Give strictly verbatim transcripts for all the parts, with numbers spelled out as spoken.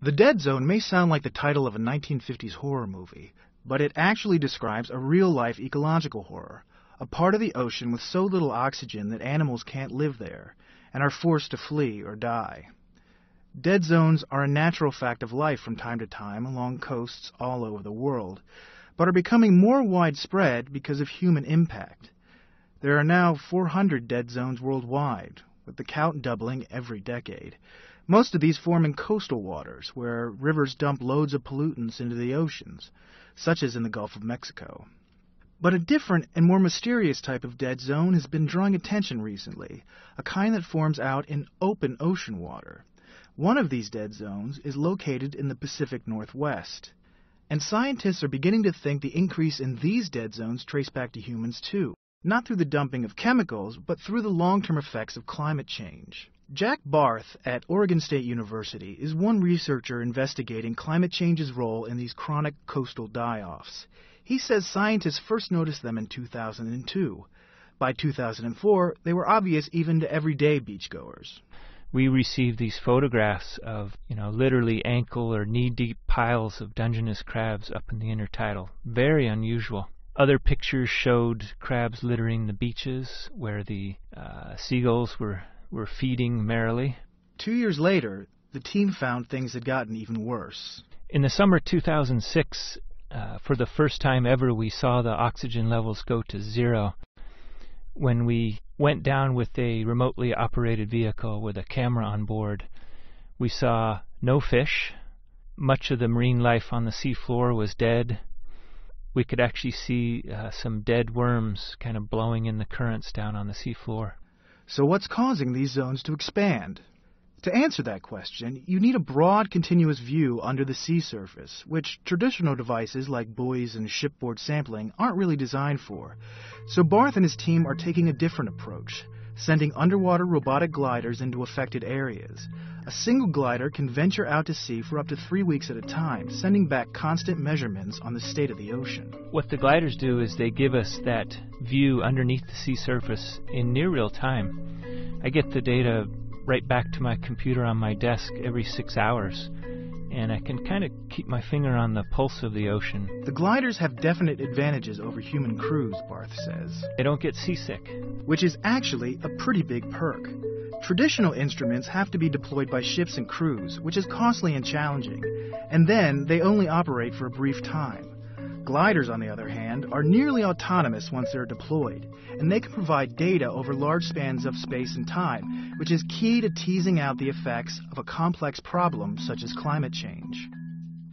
The Dead Zone may sound like the title of a nineteen fifties horror movie, but it actually describes a real-life ecological horror, a part of the ocean with so little oxygen that animals can't live there and are forced to flee or die. Dead zones are a natural fact of life from time to time along coasts all over the world, but are becoming more widespread because of human impact. There are now four hundred dead zones worldwide, with the count doubling every decade. Most of these form in coastal waters, where rivers dump loads of pollutants into the oceans, such as in the Gulf of Mexico. But a different and more mysterious type of dead zone has been drawing attention recently, a kind that forms out in open ocean water. One of these dead zones is located in the Pacific Northwest, and scientists are beginning to think the increase in these dead zones trace back to humans too, not through the dumping of chemicals, but through the long-term effects of climate change. Jack Barth at Oregon State University is one researcher investigating climate change's role in these chronic coastal die-offs. He says scientists first noticed them in two thousand two. By two thousand four, they were obvious even to everyday beachgoers. We received these photographs of, you know, literally ankle or knee-deep piles of Dungeness crabs up in the intertidal. Very unusual. Other pictures showed crabs littering the beaches where the uh, seagulls were were feeding merrily. Two years later, the team found things had gotten even worse. In the summer two thousand six, uh, for the first time ever, we saw the oxygen levels go to zero when we went down with a remotely operated vehicle with a camera on board. We saw no fish. Much of the marine life on the seafloor was dead. We could actually see uh, some dead worms kind of blowing in the currents down on the seafloor. So what's causing these zones to expand? To answer that question, you need a broad, continuous view under the sea surface, which traditional devices like buoys and shipboard sampling aren't really designed for. So Barth and his team are taking a different approach, sending underwater robotic gliders into affected areas. A single glider can venture out to sea for up to three weeks at a time, sending back constant measurements on the state of the ocean. What the gliders do is they give us that view underneath the sea surface in near real time. I get the data right back to my computer on my desk every six hours, and I can kind of keep my finger on the pulse of the ocean. The gliders have definite advantages over human crews, Barth says. They don't get seasick. Which is actually a pretty big perk. Traditional instruments have to be deployed by ships and crews, which is costly and challenging, and then they only operate for a brief time. Gliders, on the other hand, are nearly autonomous once they're deployed, and they can provide data over large spans of space and time, which is key to teasing out the effects of a complex problem such as climate change.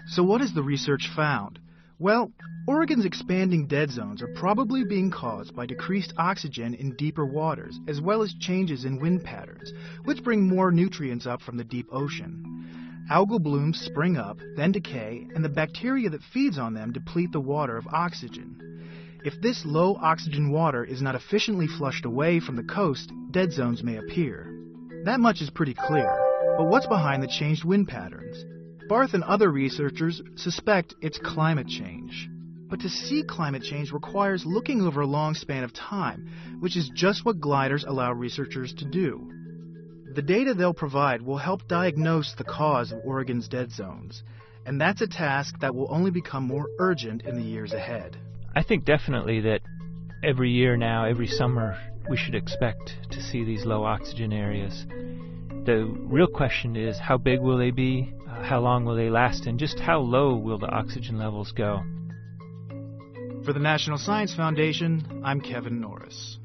So what has the research found? Well, Oregon's expanding dead zones are probably being caused by decreased oxygen in deeper waters, as well as changes in wind patterns, which bring more nutrients up from the deep ocean. Algal blooms spring up, then decay, and the bacteria that feeds on them deplete the water of oxygen. If this low oxygen water is not efficiently flushed away from the coast, dead zones may appear. That much is pretty clear, but what's behind the changed wind patterns? Barth and other researchers suspect it's climate change. But to see climate change requires looking over a long span of time, which is just what gliders allow researchers to do. The data they'll provide will help diagnose the cause of Oregon's dead zones, and that's a task that will only become more urgent in the years ahead. I think definitely that every year now, every summer, we should expect to see these low oxygen areas. The real question is, how big will they be, uh, how long will they last, and just how low will the oxygen levels go? For the National Science Foundation, I'm Kevin Norris.